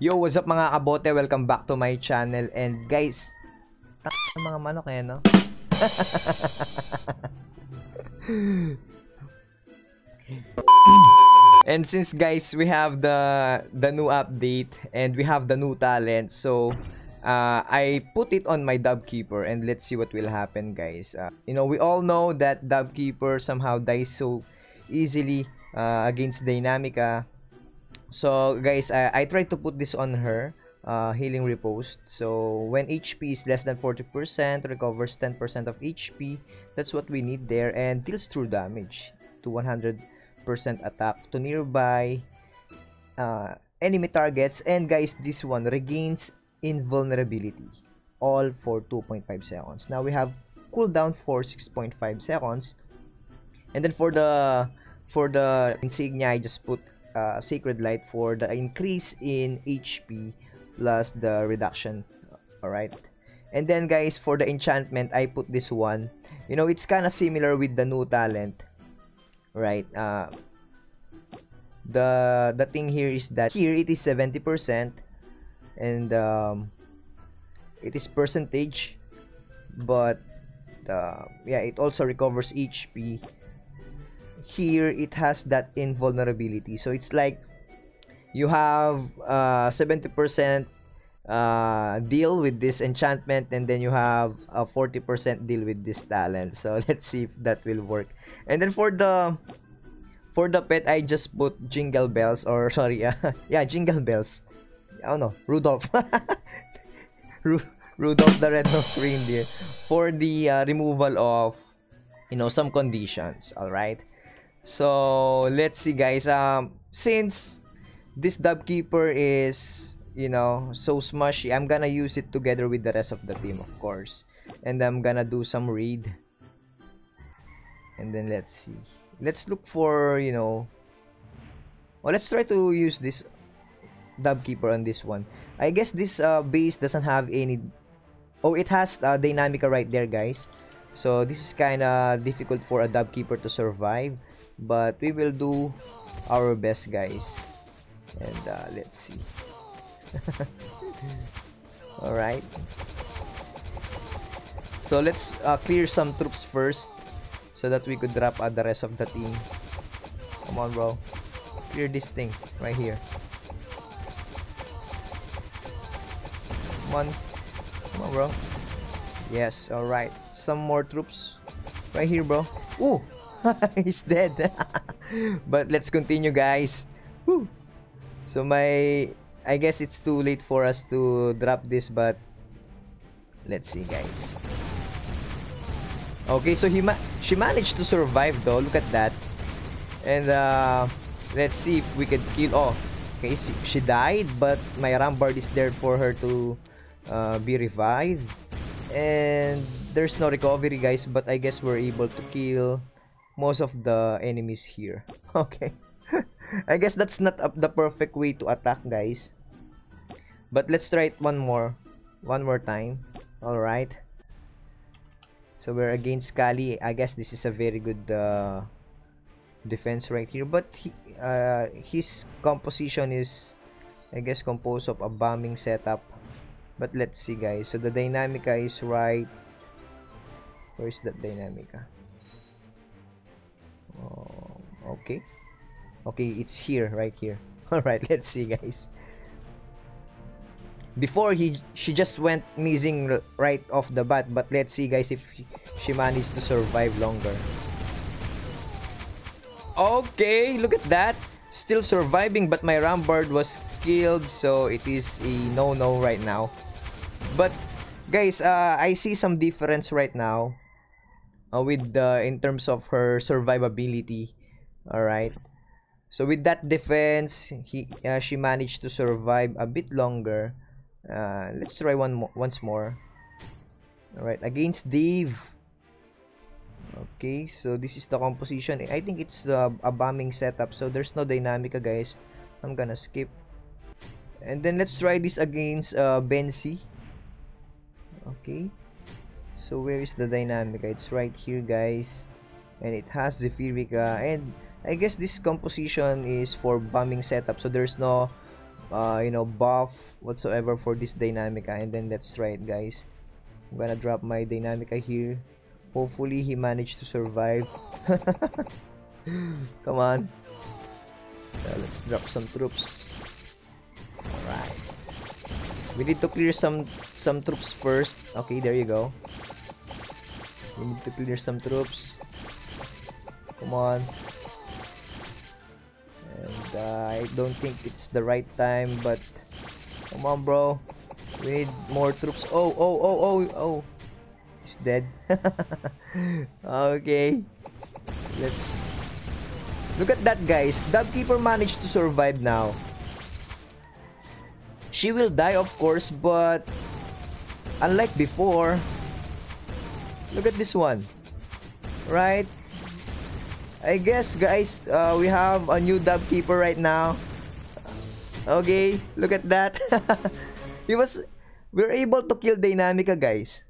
Yo, what's up mga kabote? Welcome back to my channel. And guys, mga manok eh, no? And since guys, we have the new update and we have the new talent. So, I put it on my Dove Keeper and let's see what will happen, guys. You know, we all know that Dove Keeper somehow dies so easily against Dynamica. So guys, I tried to put this on her, Healing Riposte. So when HP is less than 40%, recovers 10% of HP. That's what we need there, and deals true damage to 100% attack to nearby enemy targets. And guys, this one regains invulnerability all for 2.5 seconds. Now we have cooldown for 6.5 seconds, and then for the insignia, I just put Sacred Light for the increase in HP plus the reduction. Alright, and then guys, for the enchantment, I put this one. You know, it's kind of similar with the new talent, right? The thing here is that here it is 70%, and it is percentage, but yeah, it also recovers HP. Here it has that invulnerability, so it's like you have 70% deal with this enchantment, and then you have a 40% deal with this talent. So let's see if that will work. And then for the pet, I just put Jingle Bells, or sorry, yeah, Jingle Bells. Oh no, Rudolph. Rudolph the Red-Nosed Reindeer for the removal of, you know, some conditions. All right, so let's see guys. Since this Dove Keeper is, you know, so smushy, I'm gonna use it together with the rest of the team, of course, and I'm gonna do some raid. And then let's see, let's look for, you know, well, let's try to use this Dove Keeper on this one. I guess this base doesn't have any, oh, it has Dynamica right there, guys. So this is kinda difficult for a Dove Keeper to survive, but we will do our best, guys. And let's see. Alright, so let's clear some troops first so that we could drop the rest of the team. Come on, bro, clear this thing right here. Come on, bro. Yes, alright, some more troops right here, bro. Ooh, he's dead. But let's continue, guys. Woo. So I guess it's too late for us to drop this, but let's see, guys. Okay, so she managed to survive though. Look at that. And let's see if we could kill. Oh, okay, she died, but my Rambard is there for her to be revived. And there's no recovery, guys, but I guess we're able to kill most of the enemies here. Okay. I guess that's not the perfect way to attack, guys, but let's try it one more time. Alright, so we're against Kali. I guess this is a very good defense right here, but his composition is, I guess, composed of a bombing setup. But let's see, guys. So the Dynamica is right. Where is that Dynamica? Oh, okay. Okay, it's here, right here. Alright, let's see, guys. Before, she just went missing right off the bat. But let's see, guys, if she managed to survive longer. Okay, look at that. Still surviving, but my Rambard was killed. So it is a no-no right now. But guys, I see some difference right now with in terms of her survivability. Alright, so with that defense, she managed to survive a bit longer. Let's try once more. Alright, against Dave. Okay, so this is the composition. I think it's a bombing setup, so there's no Dynamica, guys. I'm gonna skip. And then let's try this against Benzie. Okay, so where is the Dynamica? It's right here, guys. And it has the Zephyrica, and I guess this composition is for bombing setup, so there's no you know, buff whatsoever for this Dynamica. And then let's try it, guys. I'm gonna drop my Dynamica here. Hopefully he managed to survive. Come on. Let's drop some troops. Alright, we need to clear some troops first. Okay, there you go. We need to clear some troops. Come on. And I don't think it's the right time, but come on, bro. We need more troops. Oh. He's dead. Okay. Let's look at that, guys. Dove Keeper managed to survive now. She will die, of course, but unlike before, look at this one, right? I guess, guys, we have a new Dove Keeper right now. Okay, look at that. We're able to kill Dynamica, guys.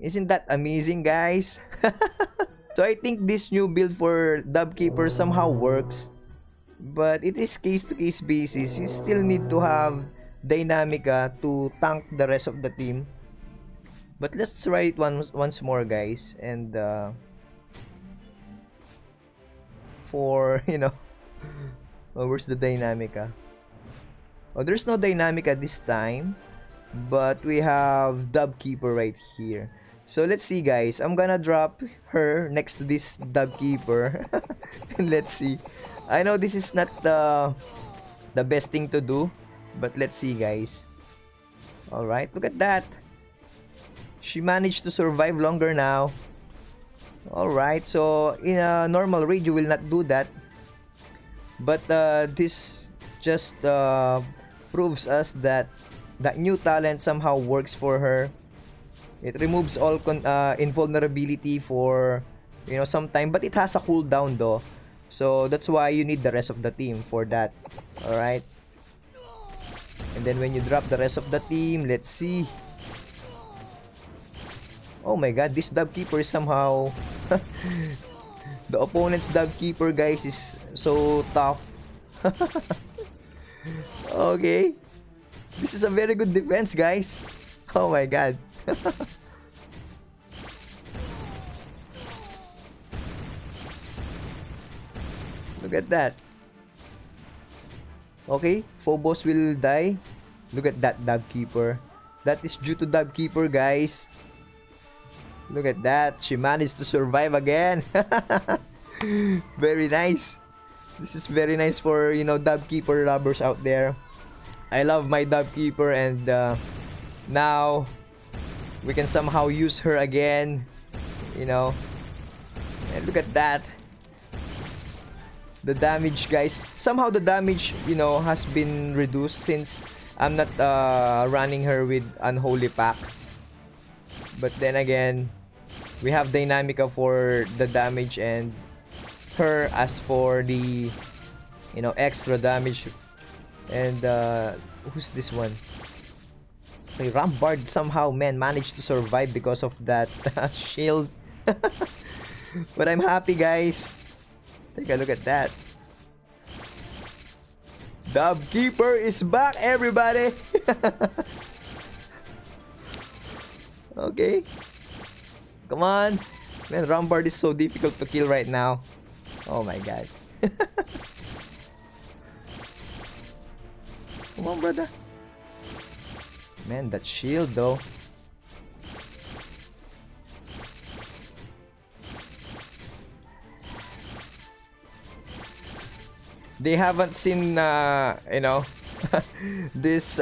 Isn't that amazing, guys? So I think this new build for Dove Keeper somehow works, but it is case-to-case basis. You still need to have Dynamica to tank the rest of the team. But let's try it once more, guys, and for, you know, oh, where's the Dynamica? Oh, there's no Dynamica this time, but we have Dove Keeper right here. So let's see, guys. I'm gonna drop her next to this Dove Keeper, and let's see. I know this is not the best thing to do, but let's see, guys. All right, look at that. She managed to survive longer now. Alright, so in a normal raid, you will not do that. But this just proves us that that new talent somehow works for her. It removes all invulnerability for, you know, some time. But it has a cooldown though. So that's why you need the rest of the team for that. Alright. And then when you drop the rest of the team, let's see. Oh my god, this Dove Keeper is somehow... the opponent's Dove Keeper, guys, is so tough. Okay. This is a very good defense, guys. Oh my god. Look at that. Okay, Phobos will die. Look at that Dove Keeper. That is due to Dove Keeper, guys. Look at that. She managed to survive again. Very nice. This is very nice for, you know, Dove Keeper lovers out there. I love my Dove Keeper, and now we can somehow use her again. You know. And look at that. The damage, guys. Somehow the damage, you know, has been reduced since I'm not running her with Unholy Pack. But then again, we have Dynamica for the damage and her as for the, you know, extra damage. And who's this one? Okay, Rambard somehow, man, managed to survive because of that shield. But I'm happy, guys. Take a look at that. Dove Keeper is back, everybody. Okay, come on, man. Rambard is so difficult to kill right now. Oh my god. Come on, brother. Man, that shield though. They haven't seen, you know, this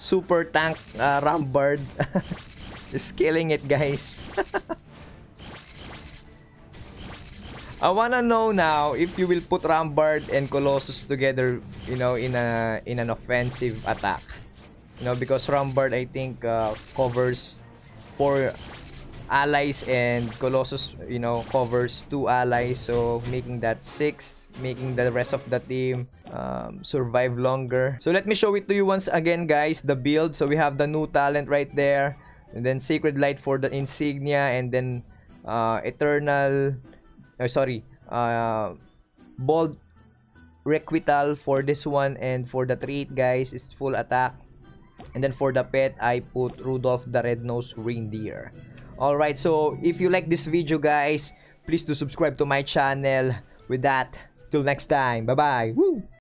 super tank Rambard. Is killing it, guys. I wanna know now if you will put Rambard and Colossus together, you know, in an offensive attack. You know, because Rambard, I think, covers 4 allies, and Colossus, you know, covers 2 allies, so making that 6, making the rest of the team survive longer. So let me show it to you once again, guys, the build. So we have the new talent right there. And then Sacred Light for the insignia, and then Bold Requital for this one, and for the trait guys it's full attack, and then for the pet I put Rudolph the Red-Nosed Reindeer. Alright, so if you like this video guys, please do subscribe to my channel. With that, till next time, bye bye. Woo!